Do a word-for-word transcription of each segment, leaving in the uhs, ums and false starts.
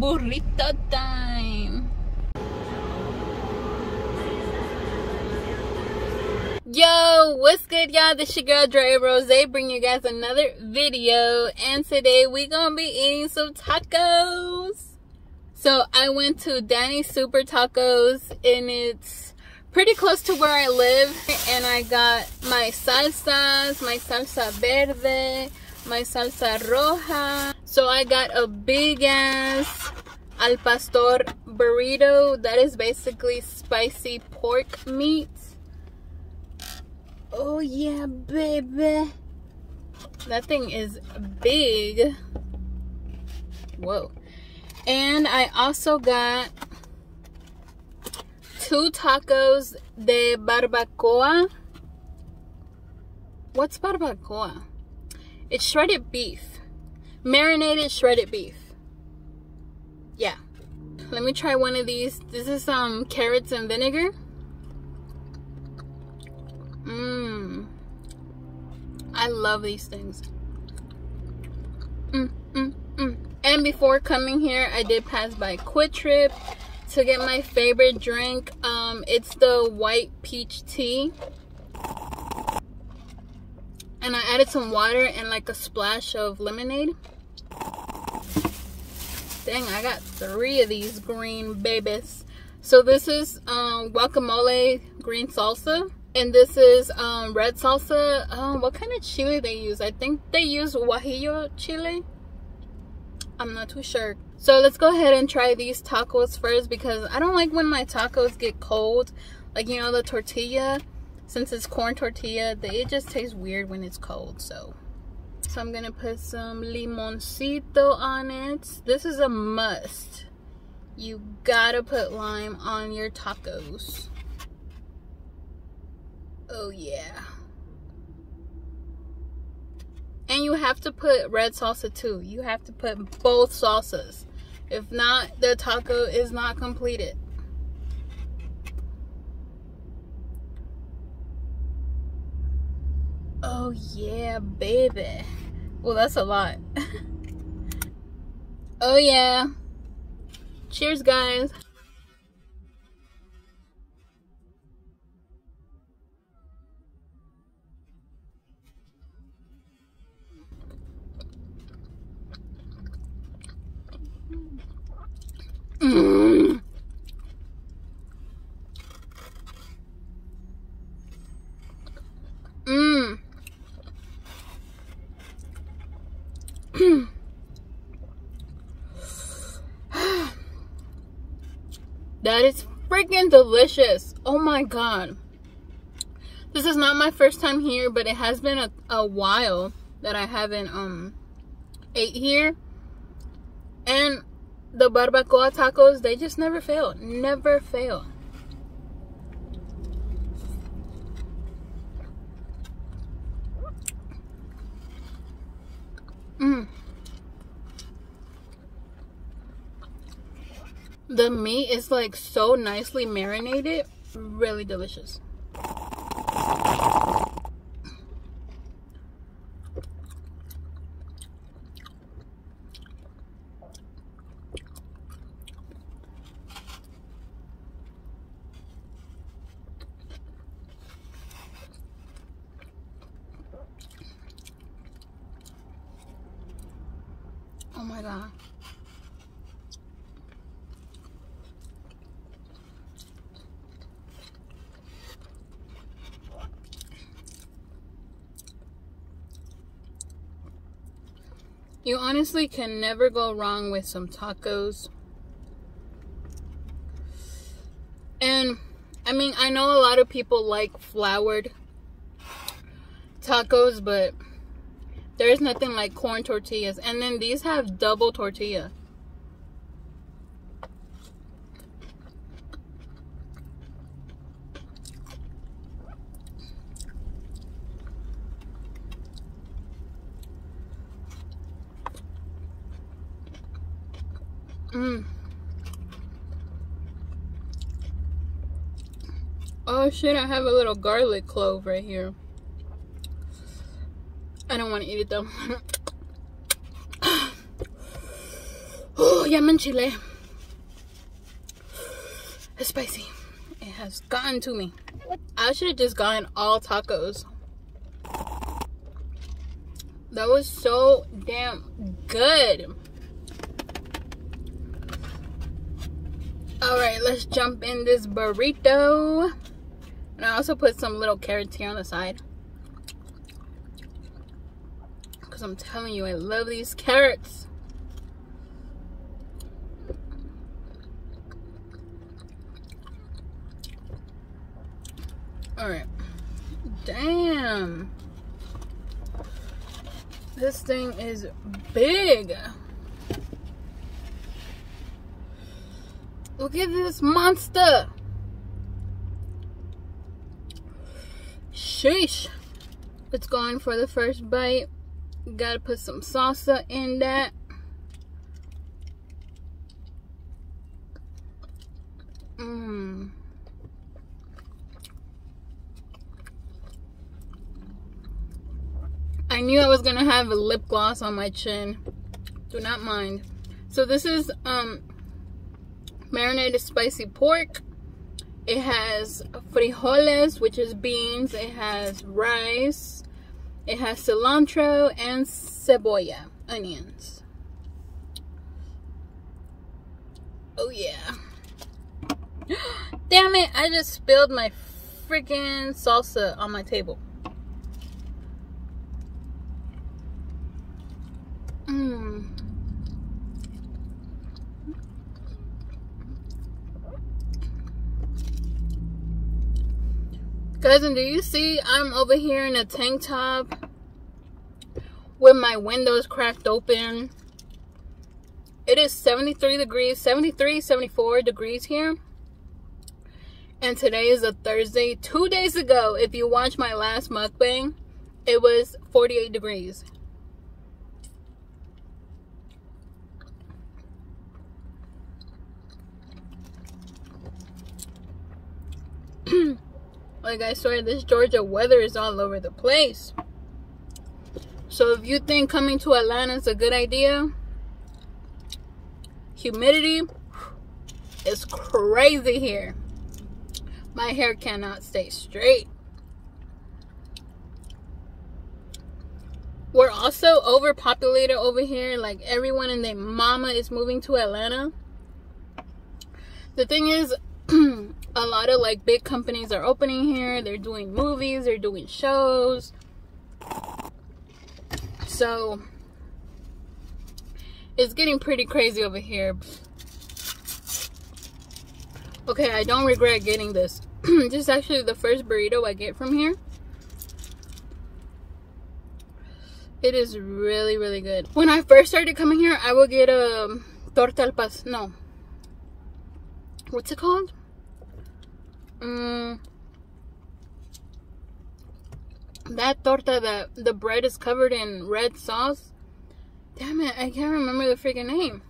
burrito time. Yo, what's good, y'all? This your girl Drea Rozayyy, bring you guys another video, and today we gonna be eating some tacos. So I went to Danny's Super Tacos, and it's pretty close to where I live, and I got my salsas, my salsa verde, my salsa roja. So I got a big ass Al Pastor burrito that is basically spicy pork meat. Oh yeah, baby, that thing is big. Whoa. And I also got two tacos de barbacoa. What's barbacoa? It's shredded beef, marinated shredded beef. Yeah, let me try one of these. This is um carrots and vinegar. Mmm, I love these things. Mm, mm, mm. And before coming here, I did pass by QuikTrip to get my favorite drink. Um, it's the white peach tea, and I added some water and like a splash of lemonade. Dang, I got three of these green babies. So this is um, guacamole green salsa. And this is um, red salsa. Um, what kind of chili they use? I think they use guajillo chili. I'm not too sure. So let's go ahead and try these tacos first, because I don't like when my tacos get cold. Like, you know, the tortilla, since it's corn tortilla, they, it just tastes weird when it's cold. So, so I'm going to put some limoncito on it. This is a must. You gotta put lime on your tacos. Oh yeah. And you have to put red salsa too. You have to put both salsas. If not, the taco is not completed. Oh yeah, baby. Well, that's a lot. Oh yeah. Cheers, guys. Mm. Mm. That is freaking delicious. Oh my god. This is not my first time here, but it has been a, a while that I haven't um ate here. And the barbacoa tacos, they just never fail. Never fail. Mm. The meat is like so nicely marinated. Really delicious. Oh my god. You honestly can never go wrong with some tacos. And I mean, I know a lot of people like floured tacos, but there's nothing like corn tortillas. And then these have double tortilla. Mm. Oh shit, I have a little garlic clove right here. I don't want to eat it though. Oh, Yaman chile. It's spicy. It has gotten to me. I should have just gotten all tacos. That was so damn good. All right, let's jump in this burrito. And I also put some little carrots here on the side. Because I'm telling you, I love these carrots. All right. Damn. This thing is big. Look at this monster. Sheesh. It's going for the first bite. Gotta put some salsa in that. Mmm. I knew I was gonna have a lip gloss on my chin. Do not mind. So this is um marinated spicy pork. It has frijoles, which is beans. It has rice. It has cilantro and cebolla, onions. Oh yeah. Damn it, I just spilled my freaking salsa on my table. Mmm. Cousin, do you see I'm over here in a tank top with my windows cracked open? It is seventy-three degrees, seventy-three, seventy-four degrees here. And today is a Thursday. Two days ago, if you watched my last mukbang, it was forty-eight degrees. Like I swear, this Georgia weather is all over the place. So if you think coming to Atlanta is a good idea, humidity is crazy here. My hair cannot stay straight. We're also overpopulated over here. Like everyone and their mama is moving to Atlanta. The thing is, a lot of like big companies are opening here. They're doing movies, they're doing shows. So it's getting pretty crazy over here. Okay, I don't regret getting this. This is actually the first burrito I get from here. It is really, really good. When I first started coming here, I would get a torta al pastor. No. What's it called? Mm, that torta that the bread is covered in red sauce. Damn it, I can't remember the freaking name.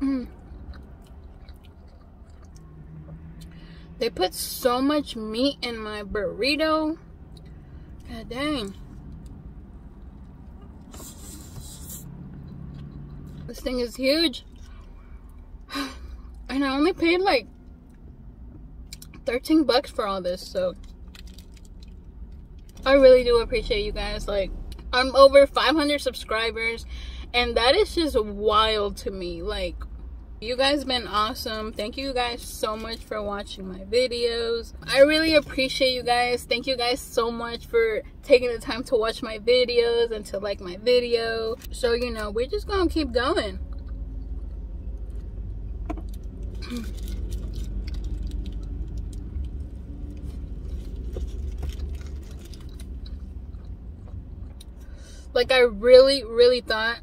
Mm. They put so much meat in my burrito. God dang. This thing is huge. And I only paid like thirteen bucks for all this, so I really do appreciate you guys. Like, I'm over five hundred subscribers, and that is just wild to me. Like, you guys have been awesome. Thank you guys so much for watching my videos. I really appreciate you guys. Thank you guys so much for taking the time to watch my videos and to like my video. So, you know, we're just gonna keep going. Like, I really, really thought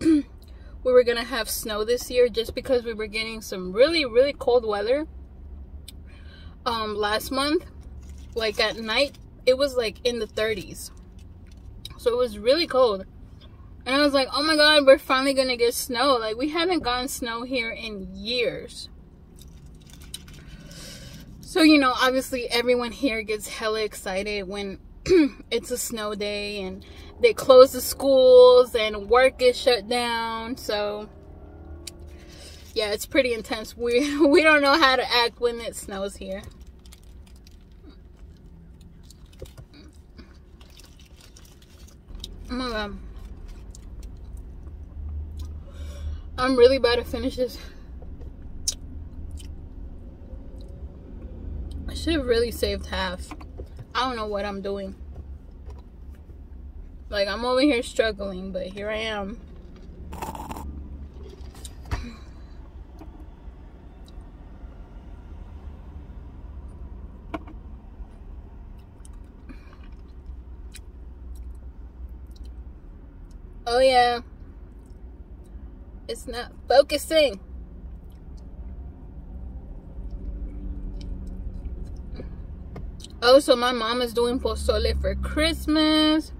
we were gonna have snow this year, just because we were getting some really, really cold weather um last month. Like at night it was like in the thirties, so it was really cold, and I was like, oh my god, we're finally gonna get snow. Like, we haven't gotten snow here in years. So, you know, obviously everyone here gets hella excited when it's a snow day and they close the schools and work is shut down. So yeah, it's pretty intense. We we don't know how to act when it snows here. Oh my God. I'm really about to finish this. I should have really saved half. I don't know what I'm doing. Like, I'm over here struggling, but here I am. Oh yeah, it's not focusing. Oh, so my mom is doing pozole for Christmas.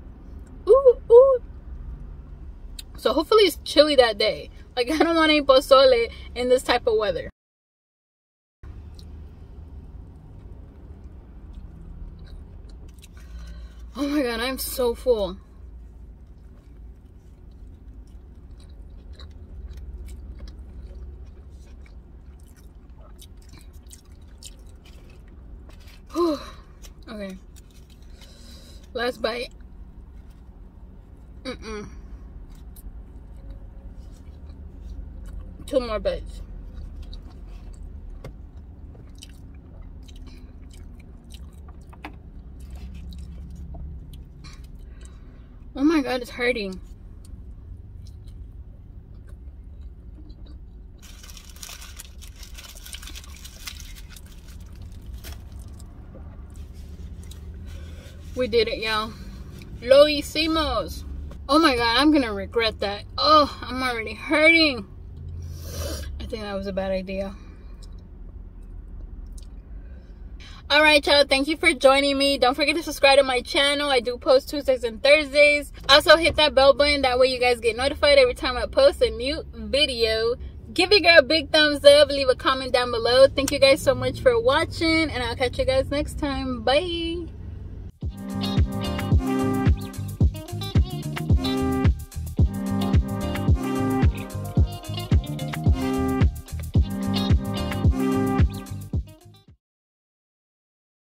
Ooh, ooh. So hopefully it's chilly that day. Like, I don't want any pozole in this type of weather. Oh my God, I'm so full. Whew. Okay, last bite. Mm-mm. Two more bites. Oh my God, it's hurting. We did it, y'all. Lo hicimos. Oh my God, I'm gonna regret that. Oh, I'm already hurting. I think that was a bad idea. All right, y'all, thank you for joining me. Don't forget to subscribe to my channel. I do post Tuesdays and Thursdays. Also hit that bell button, that way you guys get notified every time I post a new video. Give your girl a big thumbs up, leave a comment down below. Thank you guys so much for watching, and I'll catch you guys next time. Bye.